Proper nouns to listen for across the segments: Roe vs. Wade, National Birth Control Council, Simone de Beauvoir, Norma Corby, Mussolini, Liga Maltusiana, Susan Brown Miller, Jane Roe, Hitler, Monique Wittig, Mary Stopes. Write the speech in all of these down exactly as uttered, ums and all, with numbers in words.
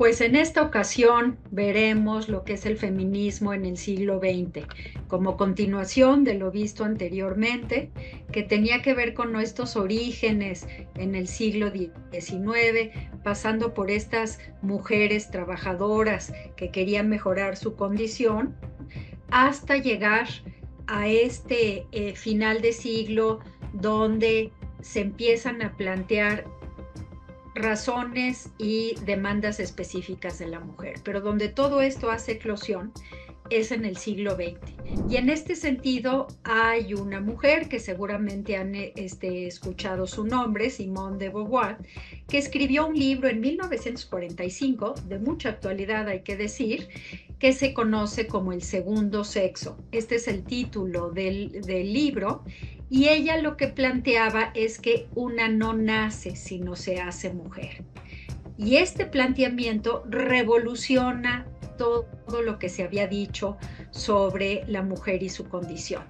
Pues en esta ocasión veremos lo que es el feminismo en el siglo veinte, como continuación de lo visto anteriormente, que tenía que ver con nuestros orígenes en el siglo diecinueve, pasando por estas mujeres trabajadoras que querían mejorar su condición, hasta llegar a este eh, final de siglo donde se empiezan a plantear razones y demandas específicas de la mujer, pero donde todo esto hace eclosión es en el siglo veinte. Y en este sentido hay una mujer que seguramente han este, escuchado su nombre, Simone de Beauvoir, que escribió un libro en mil novecientos cuarenta y cinco, de mucha actualidad hay que decir, que se conoce como El Segundo Sexo. Este es el título del, del libro. Y ella lo que planteaba es que una no nace, sino se hace mujer. Y este planteamiento revoluciona todo lo que se había dicho sobre la mujer y su condición.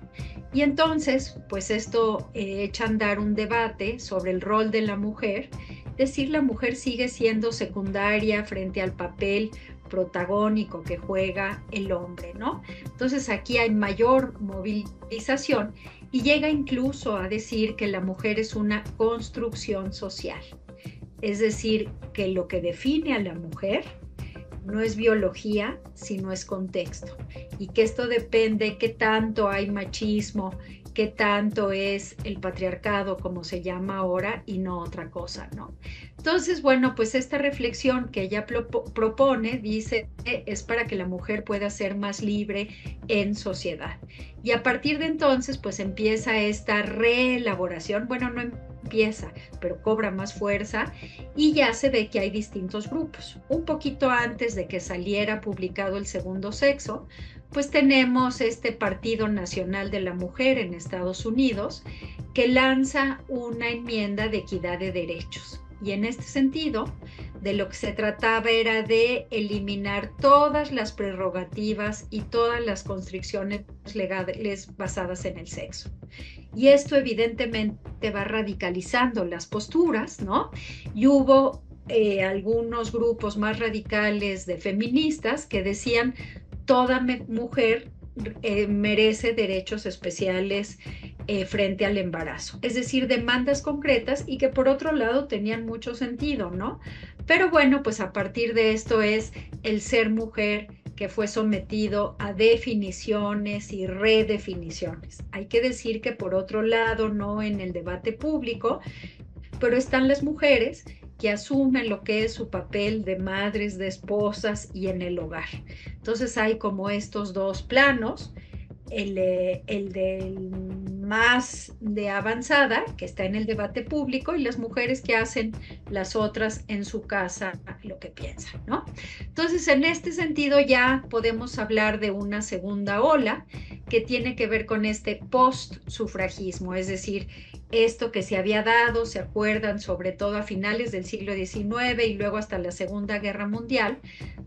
Y entonces, pues esto eh, echa a andar un debate sobre el rol de la mujer, decir la mujer sigue siendo secundaria frente al papel protagónico que juega el hombre, ¿no? Entonces aquí hay mayor movilización y llega incluso a decir que la mujer es una construcción social, es decir, que lo que define a la mujer no es biología, sino es contexto, y que esto depende qué tanto hay machismo, qué tanto es el patriarcado, como se llama ahora, y no otra cosa, ¿no? Entonces, bueno, pues esta reflexión que ella propone, dice, es para que la mujer pueda ser más libre en sociedad. Y a partir de entonces, pues empieza esta reelaboración, bueno, no empieza, pero cobra más fuerza, y ya se ve que hay distintos grupos. Un poquito antes de que saliera publicado El Segundo Sexo, pues tenemos este Partido Nacional de la Mujer en Estados Unidos que lanza una enmienda de equidad de derechos. Y en este sentido, de lo que se trataba era de eliminar todas las prerrogativas y todas las constricciones legales basadas en el sexo. Y esto evidentemente va radicalizando las posturas, ¿no? Y hubo eh, algunos grupos más radicales de feministas que decían toda mujer eh, merece derechos especiales eh, frente al embarazo. Es decir, demandas concretas y que por otro lado tenían mucho sentido, ¿no? Pero bueno, pues a partir de esto es el ser mujer que fue sometido a definiciones y redefiniciones. Hay que decir que por otro lado, no en el debate público, pero están las mujeres que asumen lo que es su papel de madres, de esposas y en el hogar. Entonces hay como estos dos planos, el, el del más de avanzada, que está en el debate público, y las mujeres que hacen las otras en su casa lo que piensan, ¿no? Entonces, en este sentido ya podemos hablar de una segunda ola que tiene que ver con este post-sufragismo, es decir, esto que se había dado, se acuerdan, sobre todo a finales del siglo diecinueve y luego hasta la Segunda Guerra Mundial,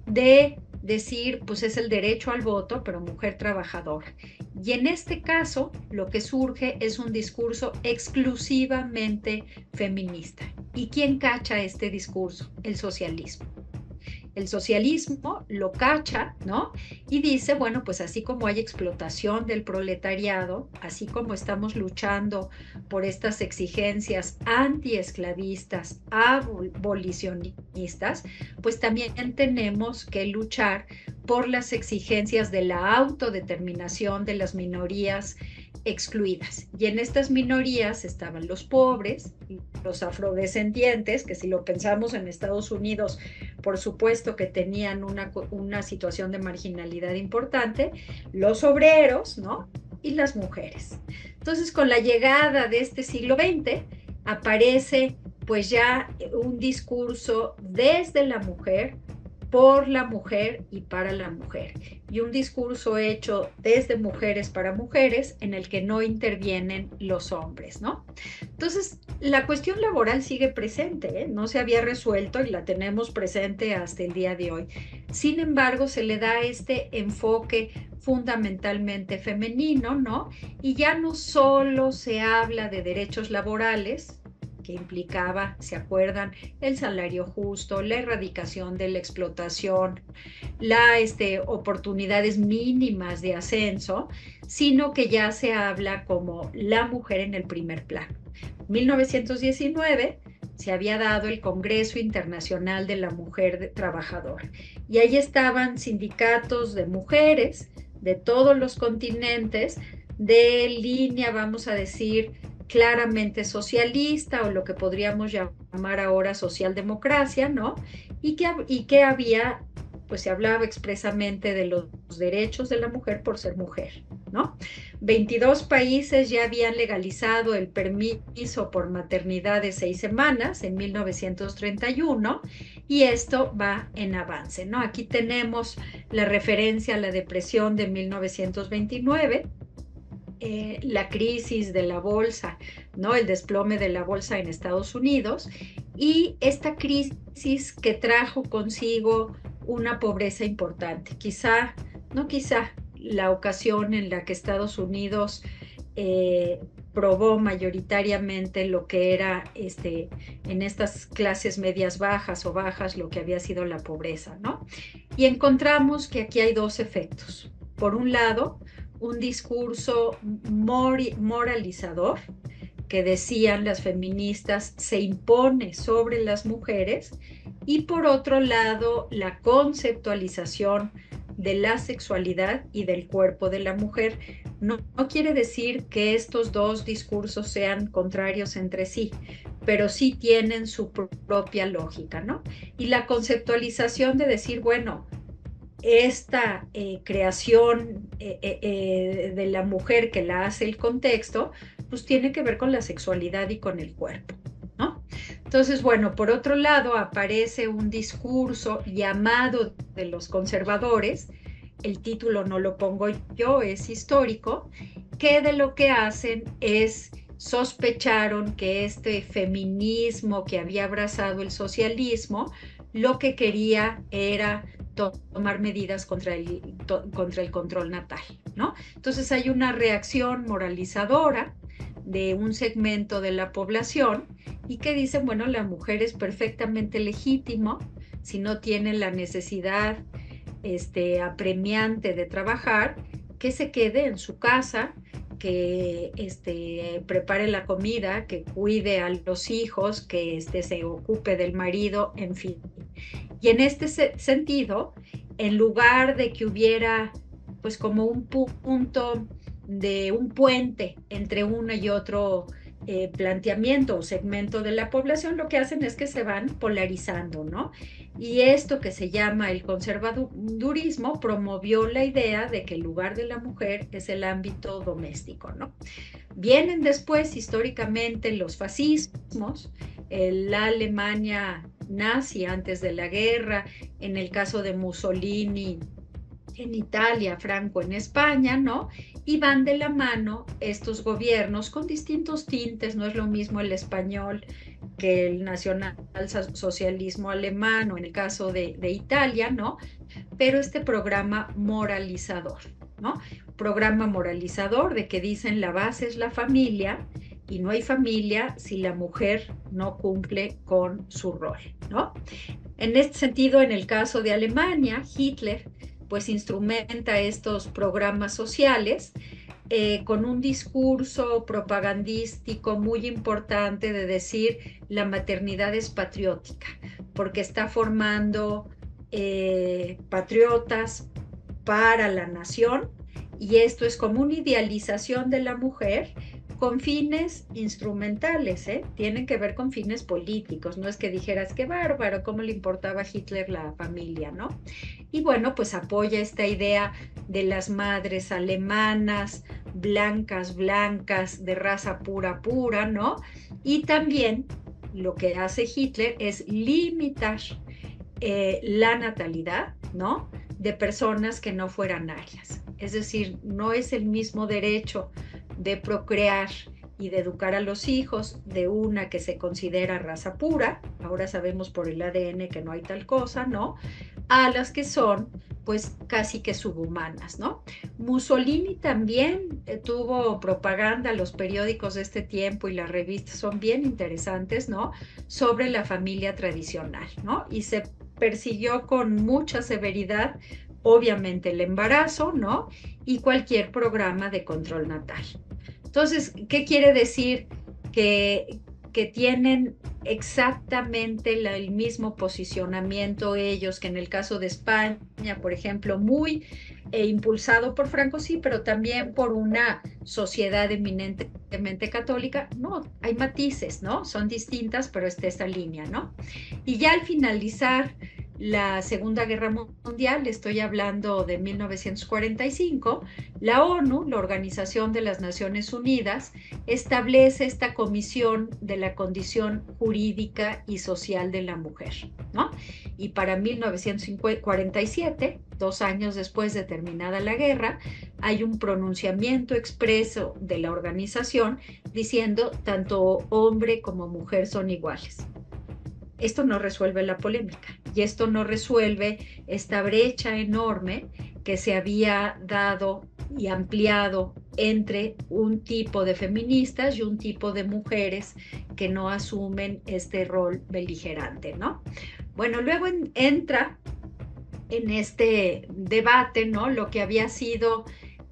de decir, pues es el derecho al voto, pero mujer trabajadora. Y en este caso, lo que surge es un discurso exclusivamente feminista. ¿Y quién cacha este discurso? El socialismo. El socialismo lo cacha, ¿no? Y dice, bueno, pues así como hay explotación del proletariado, así como estamos luchando por estas exigencias antiesclavistas, abolicionistas, pues también tenemos que luchar por las exigencias de la autodeterminación de las minorías excluidas. Y en estas minorías estaban los pobres, los afrodescendientes, que si lo pensamos en Estados Unidos, por supuesto que tenían una, una situación de marginalidad importante, los obreros, ¿no? Y las mujeres. Entonces, con la llegada de este siglo veinte, aparece pues ya un discurso desde la mujer, por la mujer y para la mujer, y un discurso hecho desde mujeres para mujeres en el que no intervienen los hombres, ¿no? Entonces, la cuestión laboral sigue presente, ¿eh? No se había resuelto y la tenemos presente hasta el día de hoy. Sin embargo, se le da este enfoque fundamentalmente femenino, ¿no? Y ya no solo se habla de derechos laborales, que implicaba, ¿se acuerdan?, el salario justo, la erradicación de la explotación, la, este, oportunidades mínimas de ascenso, sino que ya se habla como la mujer en el primer plano. En mil novecientos diecinueve se había dado el Congreso Internacional de la Mujer Trabajadora y ahí estaban sindicatos de mujeres de todos los continentes, de línea, vamos a decir, claramente socialista o lo que podríamos llamar ahora socialdemocracia, ¿no? Y que, y que había, pues se hablaba expresamente de los derechos de la mujer por ser mujer, ¿no? veintidós países ya habían legalizado el permiso por maternidad de seis semanas en mil novecientos treinta y uno y esto va en avance, ¿no? Aquí tenemos la referencia a la depresión de mil novecientos veintinueve, Eh, la crisis de la bolsa, ¿no?, el desplome de la bolsa en Estados Unidos, y esta crisis que trajo consigo una pobreza importante. Quizá, no quizá, la ocasión en la que Estados Unidos eh, probó mayoritariamente lo que era este, en estas clases medias bajas o bajas lo que había sido la pobreza, ¿no? Y encontramos que aquí hay dos efectos. Por un lado, un discurso moralizador que decían las feministas se impone sobre las mujeres y por otro lado la conceptualización de la sexualidad y del cuerpo de la mujer. No, no quiere decir que estos dos discursos sean contrarios entre sí, pero sí tienen su propia lógica, ¿no? Y la conceptualización de decir, bueno, esta eh, creación eh, eh, de la mujer que la hace el contexto, pues tiene que ver con la sexualidad y con el cuerpo, ¿no? Entonces, bueno, por otro lado aparece un discurso llamado de los conservadores, el título no lo pongo yo, es histórico, que de lo que hacen es sospecharon que este feminismo que había abrazado el socialismo, lo que quería era tomar medidas contra el, to, contra el control natal, ¿no? Entonces hay una reacción moralizadora de un segmento de la población y que dicen, bueno, la mujer es perfectamente legítimo si no tiene la necesidad este, apremiante de trabajar, que se quede en su casa, que este, prepare la comida, que cuide a los hijos, que este, se ocupe del marido, en fin. Y en este sentido, en lugar de que hubiera pues como un punto de un puente entre uno y otro eh, planteamiento o segmento de la población, lo que hacen es que se van polarizando, ¿no? Y esto que se llama el conservadurismo promovió la idea de que el lugar de la mujer es el ámbito doméstico, ¿no? Vienen después históricamente los fascismos, eh, la Alemania nazi antes de la guerra, en el caso de Mussolini en Italia, Franco en España, ¿no? Y van de la mano estos gobiernos con distintos tintes, no es lo mismo el español que el nacionalsocialismo alemán o en el caso de, de Italia, ¿no? Pero este programa moralizador, ¿no? Programa moralizador de que dicen la base es la familia, y no hay familia si la mujer no cumple con su rol, ¿no? En este sentido, en el caso de Alemania, Hitler pues instrumenta estos programas sociales eh, con un discurso propagandístico muy importante de decir la maternidad es patriótica, porque está formando eh, patriotas para la nación y esto es como una idealización de la mujer con fines instrumentales, ¿eh? Tienen que ver con fines políticos, no es que dijeras qué bárbaro, cómo le importaba a Hitler la familia, ¿no? Y bueno, pues apoya esta idea de las madres alemanas, blancas, blancas, de raza pura, pura, ¿no? Y también lo que hace Hitler es limitar eh, la natalidad, ¿no?, de personas que no fueran arias. Es decir, no es el mismo derecho de procrear y de educar a los hijos de una que se considera raza pura, ahora sabemos por el A D N que no hay tal cosa, ¿no?, a las que son pues casi que subhumanas, ¿no? Mussolini también tuvo propaganda, los periódicos de este tiempo y las revistas son bien interesantes, ¿no? Sobre la familia tradicional, ¿no? Y se persiguió con mucha severidad, obviamente, el embarazo, ¿no? Y cualquier programa de control natal. Entonces, ¿qué quiere decir? Que, que tienen exactamente la, el mismo posicionamiento ellos, que en el caso de España, por ejemplo, muy eh, impulsado por Franco, sí, pero también por una sociedad eminentemente católica. No, hay matices, ¿no? Son distintas, pero está esta línea, ¿no? Y ya al finalizar la Segunda Guerra Mundial, estoy hablando de mil novecientos cuarenta y cinco, la ONU, la Organización de las Naciones Unidas, establece esta Comisión de la Condición Jurídica y Social de la Mujer, ¿no? Y para mil novecientos cuarenta y siete, dos años después de terminada la guerra, hay un pronunciamiento expreso de la organización diciendo tanto hombre como mujer son iguales. Esto no resuelve la polémica y esto no resuelve esta brecha enorme que se había dado y ampliado entre un tipo de feministas y un tipo de mujeres que no asumen este rol beligerante, ¿no? Bueno, luego en, entra en este debate, ¿no? Lo que había sido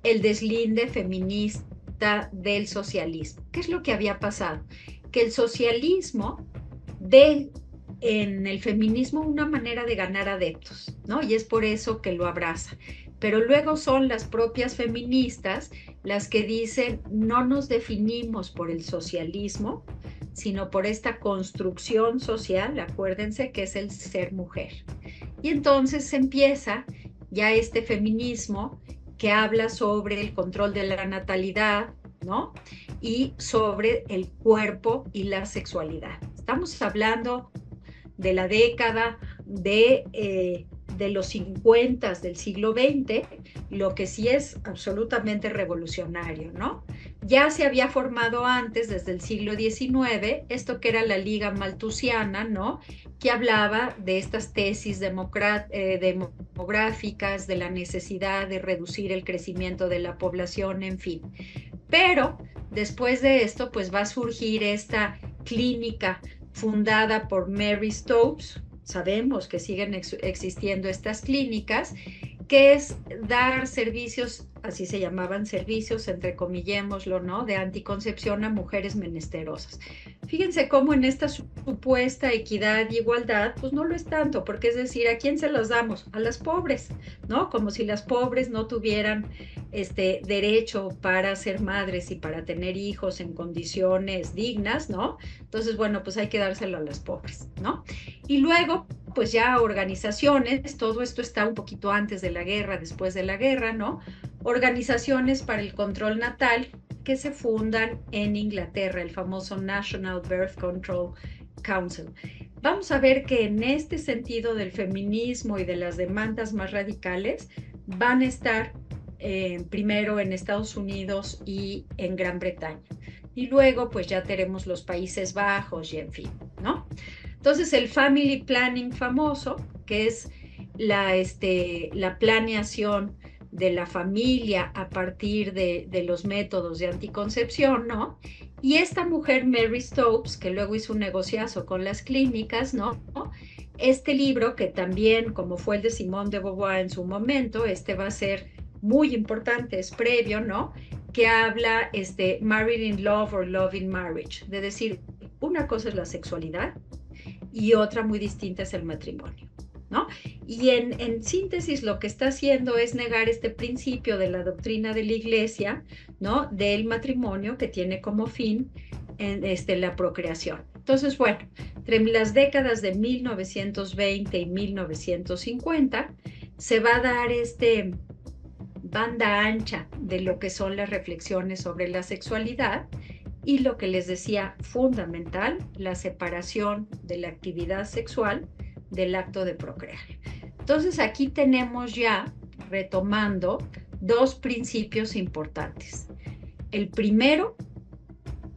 el deslinde feminista del socialismo. ¿Qué es lo que había pasado? Que el socialismo de en el feminismo una manera de ganar adeptos, ¿no? Y es por eso que lo abraza. Pero luego son las propias feministas las que dicen no nos definimos por el socialismo, sino por esta construcción social, acuérdense que es el ser mujer. Y entonces empieza ya este feminismo que habla sobre el control de la natalidad, ¿no? Y sobre el cuerpo y la sexualidad. Estamos hablando de la década de, eh, de los cincuenta del siglo veinte, lo que sí es absolutamente revolucionario, ¿no? Ya se había formado antes, desde el siglo diecinueve, esto que era la Liga Maltusiana, ¿no? Que hablaba de estas tesis eh, demográficas, de la necesidad de reducir el crecimiento de la población, en fin. Pero después de esto, pues va a surgir esta clínica fundada por Mary Stopes, sabemos que siguen ex existiendo estas clínicas, que es dar servicios, así se llamaban servicios, entrecomillémoslo, ¿no? De anticoncepción a mujeres menesterosas. Fíjense cómo en esta supuesta equidad e igualdad, pues no lo es tanto, porque es decir, ¿a quién se las damos? A las pobres, ¿no? Como si las pobres no tuvieran este derecho para ser madres y para tener hijos en condiciones dignas, ¿no? Entonces, bueno, pues hay que dárselo a las pobres, ¿no? Y luego, pues ya organizaciones, todo esto está un poquito antes de la guerra, después de la guerra, ¿no? Organizaciones para el control natal que se fundan en Inglaterra, el famoso National Birth Control Council. Vamos a ver que en este sentido del feminismo y de las demandas más radicales van a estar eh, primero en Estados Unidos y en Gran Bretaña. Y luego pues ya tenemos los Países Bajos y en fin, ¿no? Entonces el family planning famoso, que es la, este, la planeación de la familia a partir de, de los métodos de anticoncepción, ¿no? Y esta mujer, Mary Stopes, que luego hizo un negociazo con las clínicas, ¿no? Este libro, que también, como fue el de Simone de Beauvoir en su momento, este va a ser muy importante, es previo, ¿no? Que habla este, Married in Love or Love in Marriage, de decir, una cosa es la sexualidad, y otra muy distinta es el matrimonio, ¿no? Y en, en síntesis lo que está haciendo es negar este principio de la doctrina de la Iglesia, ¿no? Del matrimonio que tiene como fin en, este, la procreación. Entonces, bueno, entre las décadas de mil novecientos veinte y mil novecientos cincuenta se va a dar este banda ancha de lo que son las reflexiones sobre la sexualidad, y lo que les decía, fundamental, la separación de la actividad sexual del acto de procrear. Entonces aquí tenemos ya, retomando, dos principios importantes. El primero,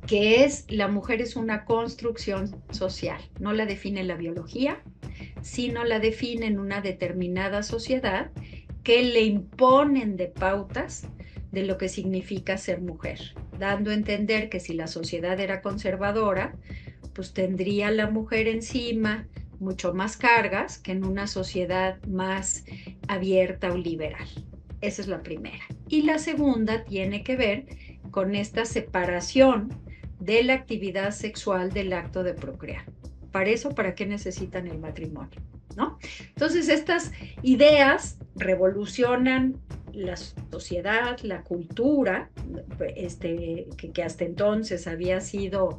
que es la mujer es una construcción social, no la define la biología, sino la define en una determinada sociedad que le imponen de pautas de lo que significa ser mujer, dando a entender que si la sociedad era conservadora, pues tendría la mujer encima mucho más cargas que en una sociedad más abierta o liberal. Esa es la primera. Y la segunda tiene que ver con esta separación de la actividad sexual del acto de procrear. Para eso, ¿para qué necesitan el matrimonio? ¿No? Entonces, estas ideas revolucionan la sociedad, la cultura, este, que, que hasta entonces había sido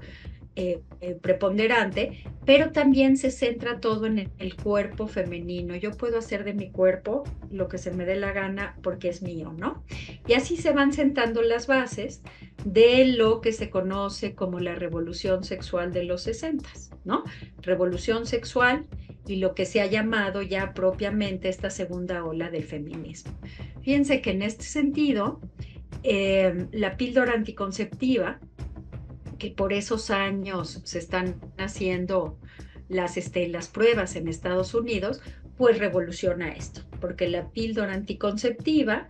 eh, eh, preponderante, pero también se centra todo en el, el cuerpo femenino. Yo puedo hacer de mi cuerpo lo que se me dé la gana porque es mío, ¿no? Y así se van sentando las bases de lo que se conoce como la revolución sexual de los sesentas, ¿no? Revolución sexual y lo que se ha llamado ya propiamente esta segunda ola del feminismo. Fíjense que en este sentido, eh, la píldora anticonceptiva, que por esos años se están haciendo las, este, las pruebas en Estados Unidos, pues revoluciona esto, porque la píldora anticonceptiva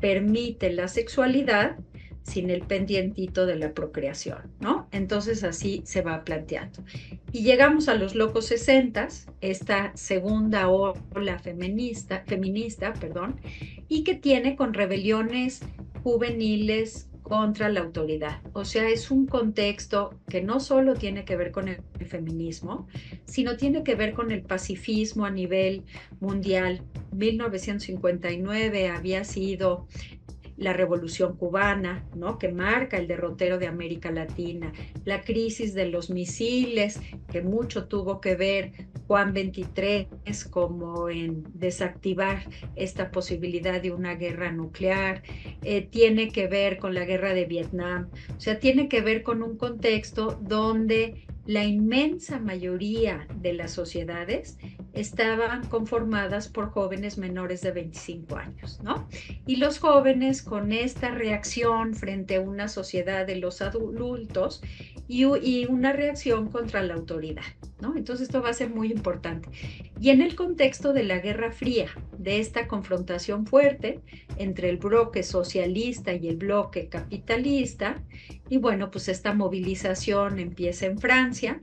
permite la sexualidad sin el pendientito de la procreación, ¿no? Entonces así se va planteando. Y llegamos a los locos sesentas, esta segunda ola feminista, feminista, perdón, y que tiene con rebeliones juveniles contra la autoridad. O sea, es un contexto que no solo tiene que ver con el feminismo, sino tiene que ver con el pacifismo a nivel mundial. mil novecientos cincuenta y nueve había sido la revolución cubana, ¿no?, que marca el derrotero de América Latina, la crisis de los misiles, que mucho tuvo que ver Juan veintitrés como en desactivar esta posibilidad de una guerra nuclear, eh, tiene que ver con la guerra de Vietnam, o sea, tiene que ver con un contexto donde la inmensa mayoría de las sociedades estaban conformadas por jóvenes menores de veinticinco años, ¿no? Y los jóvenes con esta reacción frente a una sociedad de los adultos y, y una reacción contra la autoridad, ¿no? Entonces esto va a ser muy importante. Y en el contexto de la Guerra Fría, de esta confrontación fuerte entre el bloque socialista y el bloque capitalista, y bueno, pues esta movilización empieza en Francia,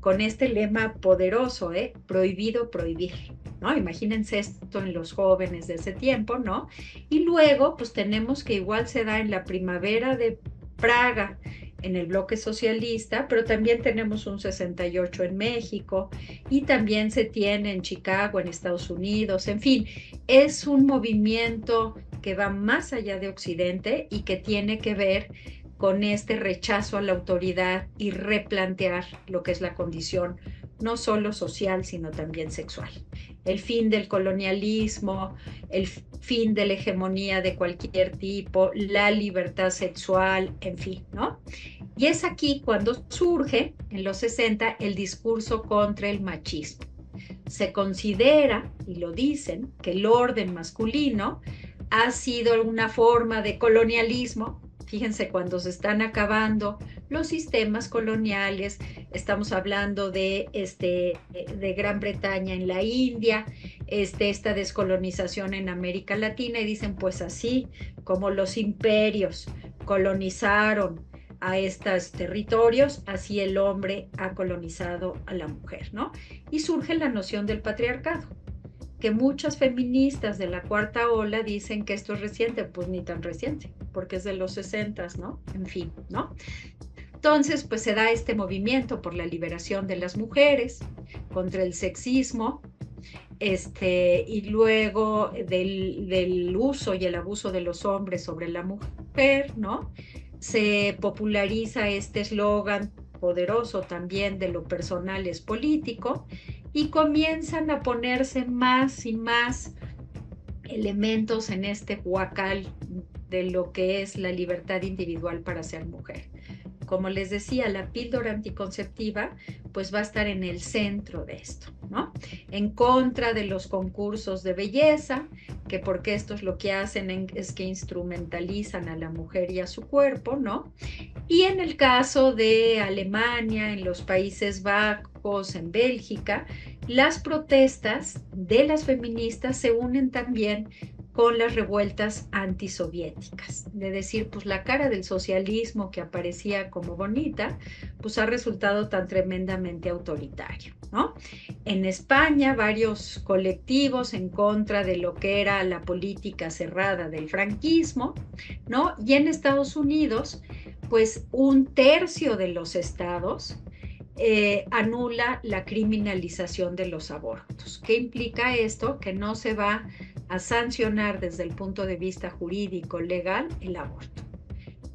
con este lema poderoso, ¿eh? Prohibido prohibir, ¿no? Imagínense esto en los jóvenes de ese tiempo, ¿no? Y luego, pues tenemos que igual se da en la primavera de Praga, en el bloque socialista, pero también tenemos un sesenta y ocho en México y también se tiene en Chicago, en Estados Unidos, en fin, es un movimiento que va más allá de Occidente y que tiene que ver con este rechazo a la autoridad y replantear lo que es la condición no solo social, sino también sexual. El fin del colonialismo, el fin de la hegemonía de cualquier tipo, la libertad sexual, en fin, ¿no? Y es aquí cuando surge, en los sesenta, el discurso contra el machismo. Se considera, y lo dicen, que el orden masculino ha sido una forma de colonialismo. Fíjense, cuando se están acabando los sistemas coloniales, estamos hablando de, este, de Gran Bretaña en la India, este, esta descolonización en América Latina, y dicen, pues así como los imperios colonizaron a estos territorios, así el hombre ha colonizado a la mujer, ¿no? Y surge la noción del patriarcado, que muchas feministas de la cuarta ola dicen que esto es reciente, pues ni tan reciente, porque es de los sesentas, ¿no? En fin, ¿no? Entonces, pues se da este movimiento por la liberación de las mujeres, contra el sexismo, este, y luego del, del uso y el abuso de los hombres sobre la mujer, ¿no? Se populariza este eslogan poderoso también de lo personal es político, y comienzan a ponerse más y más elementos en este huacal de lo que es la libertad individual para ser mujer. Como les decía, la píldora anticonceptiva pues va a estar en el centro de esto, ¿no? En contra de los concursos de belleza, que porque estos lo que hacen es que instrumentalizan a la mujer y a su cuerpo, ¿no? Y en el caso de Alemania, en los Países Bajos, en Bélgica, las protestas de las feministas se unen también con las revueltas antisoviéticas, de decir, pues la cara del socialismo que aparecía como bonita, pues ha resultado tan tremendamente autoritario, ¿no? En España, varios colectivos en contra de lo que era la política cerrada del franquismo, ¿no? Y en Estados Unidos, pues un tercio de los estados Eh, anula la criminalización de los abortos. ¿Qué implica esto? Que no se va a sancionar desde el punto de vista jurídico legal el aborto.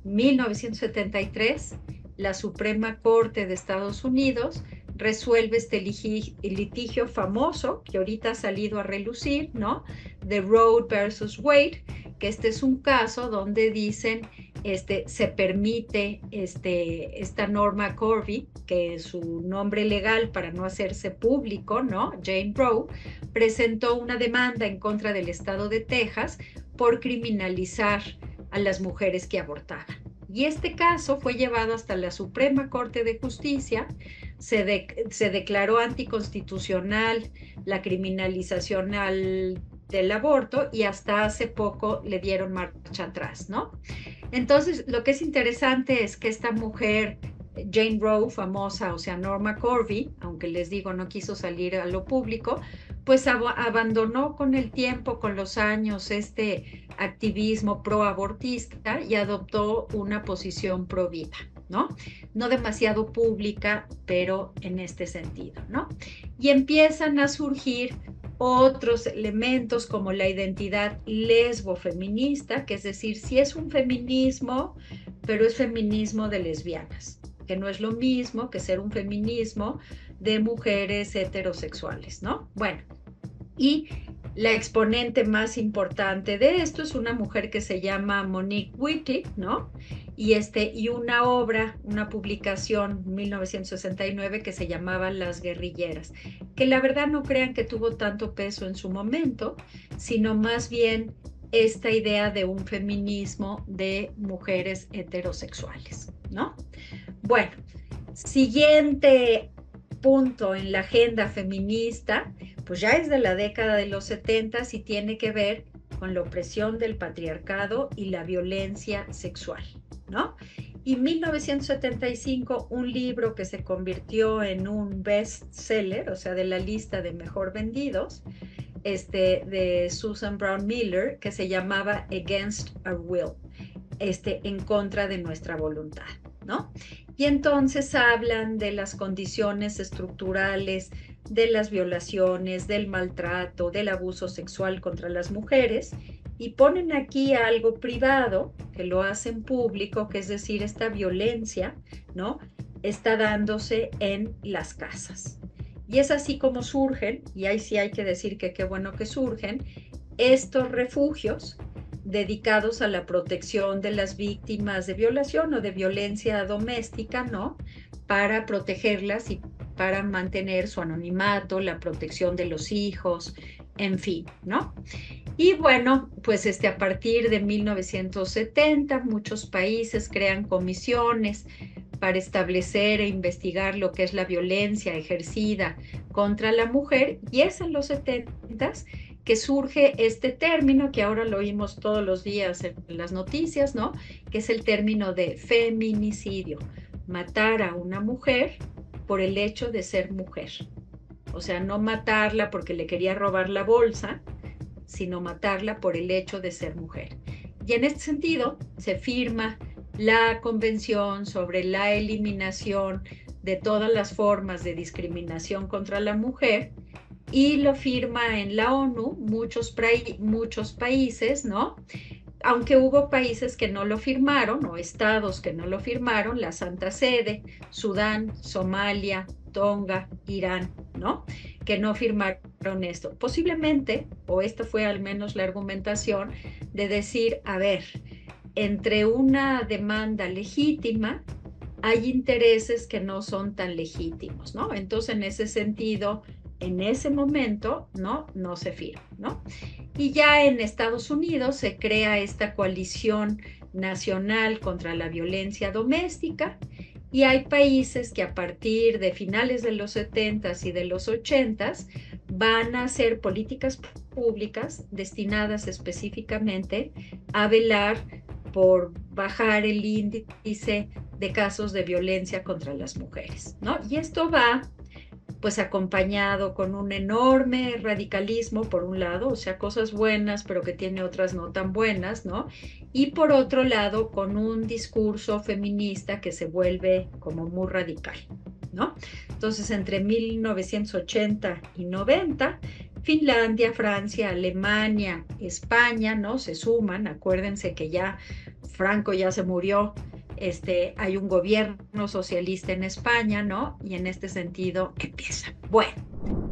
En mil novecientos setenta y tres, la Suprema Corte de Estados Unidos resuelve este litigio famoso que ahorita ha salido a relucir, ¿no? De Roe versus. Wade, que este es un caso donde dicen Este, se permite este, esta Norma Corby, que su nombre legal para no hacerse público, ¿no? Jane Roe, presentó una demanda en contra del estado de Texas por criminalizar a las mujeres que abortaban. Y este caso fue llevado hasta la Suprema Corte de Justicia, se, de, se declaró anticonstitucional la criminalización al, del aborto y hasta hace poco le dieron marcha atrás, ¿no? Entonces, lo que es interesante es que esta mujer, Jane Roe, famosa, o sea, Norma Corby, aunque les digo, no quiso salir a lo público, pues ab abandonó con el tiempo, con los años, este activismo pro-abortista y adoptó una posición pro-vida, ¿no? No demasiado pública, pero en este sentido, ¿no? Y empiezan a surgir otros elementos como la identidad lesbofeminista, que es decir, sí es un feminismo, pero es feminismo de lesbianas, que no es lo mismo que ser un feminismo de mujeres heterosexuales, ¿no? Bueno, y la exponente más importante de esto es una mujer que se llama Monique Wittig, ¿no? Y, este, y una obra, una publicación, mil novecientos sesenta y nueve, que se llamaba Las guerrilleras, que la verdad no crean que tuvo tanto peso en su momento, sino más bien esta idea de un feminismo de mujeres heterosexuales, ¿no? Bueno, siguiente punto en la agenda feminista, pues ya es de la década de los setentas y tiene que ver con la opresión del patriarcado y la violencia sexual, ¿no? Y en mil novecientos setenta y cinco, un libro que se convirtió en un bestseller, o sea, de la lista de mejor vendidos, este, de Susan Brown Miller, que se llamaba Against Our Will, este, en contra de nuestra voluntad, ¿no? Y entonces hablan de las condiciones estructurales, de las violaciones, del maltrato, del abuso sexual contra las mujeres y ponen aquí algo privado que lo hacen público, que es decir, esta violencia, ¿no? Está dándose en las casas. Y es así como surgen, y ahí sí hay que decir que qué bueno que surgen, estos refugios dedicados a la protección de las víctimas de violación o de violencia doméstica, ¿no? Para protegerlas y para mantener su anonimato, la protección de los hijos, en fin, ¿no? Y bueno, pues este, a partir de mil novecientos setenta, muchos países crean comisiones para establecer e investigar lo que es la violencia ejercida contra la mujer, y es en los setentas que surge este término, que ahora lo oímos todos los días en las noticias, ¿no? Que es el término de feminicidio, matar a una mujer por el hecho de ser mujer. O sea, no matarla porque le quería robar la bolsa, sino matarla por el hecho de ser mujer. Y en este sentido se firma la Convención sobre la Eliminación de todas las formas de discriminación contra la mujer y lo firma en la ONU muchos, muchos países, ¿no? Aunque hubo países que no lo firmaron o estados que no lo firmaron, la Santa Sede, Sudán, Somalia, Tonga, Irán, ¿no? Que no firmaron esto. Posiblemente, o esta fue al menos la argumentación, de decir, a ver, entre una demanda legítima hay intereses que no son tan legítimos, ¿no? Entonces, en ese sentido, en ese momento, ¿no? No se firma, ¿no? Y ya en Estados Unidos se crea esta coalición nacional contra la violencia doméstica Y hay países que a partir de finales de los setentas y de los ochentas van a hacer políticas públicas destinadas específicamente a velar por bajar el índice de casos de violencia contra las mujeres, ¿no? Y esto va pues acompañado con un enorme radicalismo por un lado, o sea, cosas buenas pero que tiene otras no tan buenas, ¿no? Y por otro lado con un discurso feminista que se vuelve como muy radical, ¿no? Entonces entre mil novecientos ochenta y noventa, Finlandia, Francia, Alemania, España, ¿no? Se suman, acuérdense que ya Franco ya se murió, Este, hay un gobierno socialista en España, ¿no? Y en este sentido empieza. Bueno,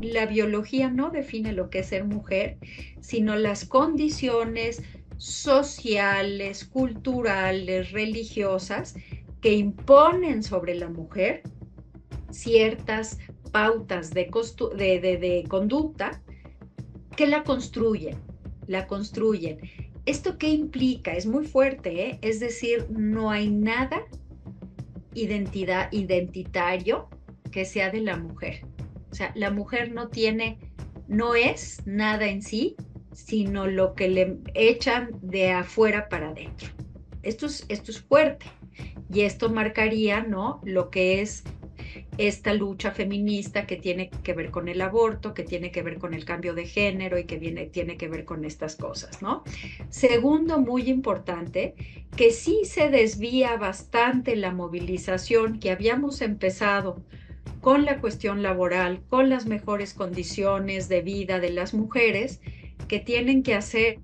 la biología no define lo que es ser mujer, sino las condiciones sociales, culturales, religiosas que imponen sobre la mujer ciertas pautas de, de, de, de conducta que la construyen, la construyen. ¿Esto qué implica? Es muy fuerte, ¿eh? Es decir, no hay nada identidad, identitario que sea de la mujer. O sea, la mujer no tiene, no es nada en sí, sino lo que le echan de afuera para adentro. Esto es, esto es fuerte y esto marcaría, ¿no?, lo que es esta lucha feminista que tiene que ver con el aborto, que tiene que ver con el cambio de género y que viene, tiene que ver con estas cosas, ¿no? Segundo, muy importante, que sí se desvía bastante la movilización que habíamos empezado con la cuestión laboral, con las mejores condiciones de vida de las mujeres, que tienen que hacer,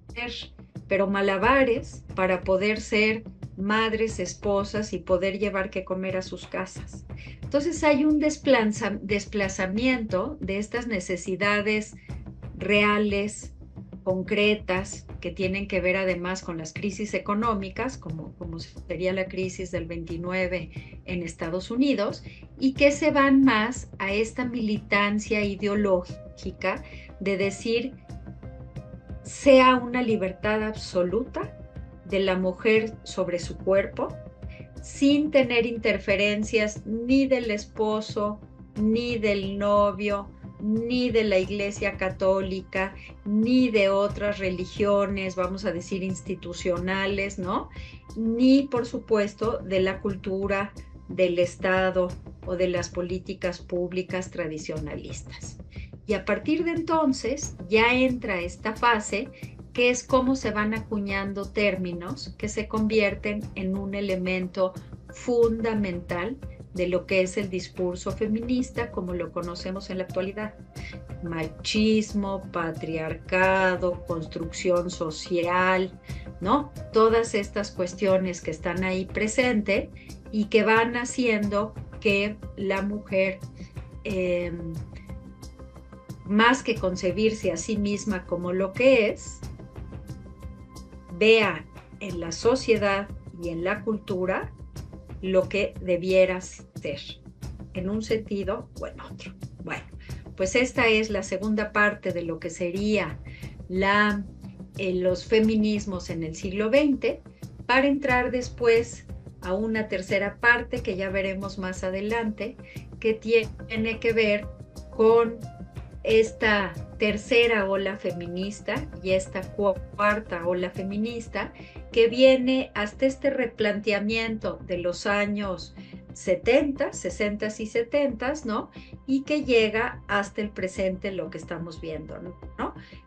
pero malabares, para poder ser madres, esposas y poder llevar que comer a sus casas. Entonces hay un desplazamiento de estas necesidades reales, concretas, que tienen que ver además con las crisis económicas, como, como sería la crisis del veintinueve en Estados Unidos, y que se van más a esta militancia ideológica de decir sea una libertad absoluta de la mujer sobre su cuerpo, sin tener interferencias ni del esposo, ni del novio, ni de la Iglesia Católica, ni de otras religiones, vamos a decir institucionales, ¿no? Ni, por supuesto, de la cultura, del Estado o de las políticas públicas tradicionalistas. Y a partir de entonces ya entra esta fase que es cómo se van acuñando términos que se convierten en un elemento fundamental de lo que es el discurso feminista como lo conocemos en la actualidad. Machismo, patriarcado, construcción social, ¿no? Todas estas cuestiones que están ahí presentes y que van haciendo que la mujer, eh, más que concebirse a sí misma como lo que es, vea en la sociedad y en la cultura lo que debiera ser, en un sentido o en otro. Bueno, pues esta es la segunda parte de lo que sería la, eh, los feminismos en el siglo veinte, para entrar después a una tercera parte que ya veremos más adelante, que tiene que ver con esta tercera ola feminista y esta cuarta ola feminista que viene hasta este replanteamiento de los años setenta, sesenta y setenta, ¿no? Y que llega hasta el presente, lo que estamos viendo, ¿no?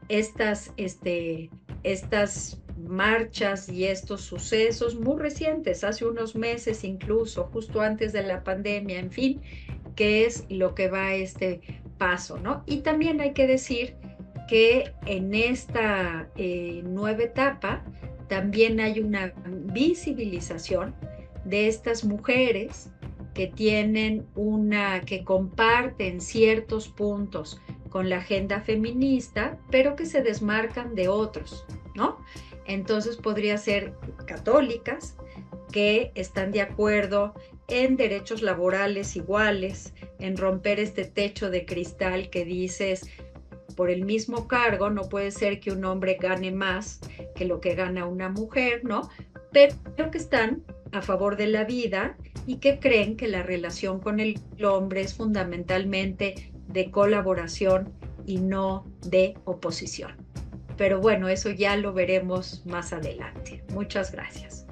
Estas, este, estas marchas y estos sucesos muy recientes, hace unos meses incluso, justo antes de la pandemia, en fin, que es lo que va este paso, ¿no? Y también hay que decir que en esta eh, nueva etapa también hay una visibilización de estas mujeres que tienen una, que comparten ciertos puntos con la agenda feminista, pero que se desmarcan de otros, ¿no? Entonces podría ser católicas que están de acuerdo en derechos laborales iguales, en romper este techo de cristal que dices, por el mismo cargo no puede ser que un hombre gane más que lo que gana una mujer, ¿no? Pero que están a favor de la vida y que creen que la relación con el hombre es fundamentalmente de colaboración y no de oposición. Pero bueno, eso ya lo veremos más adelante. Muchas gracias.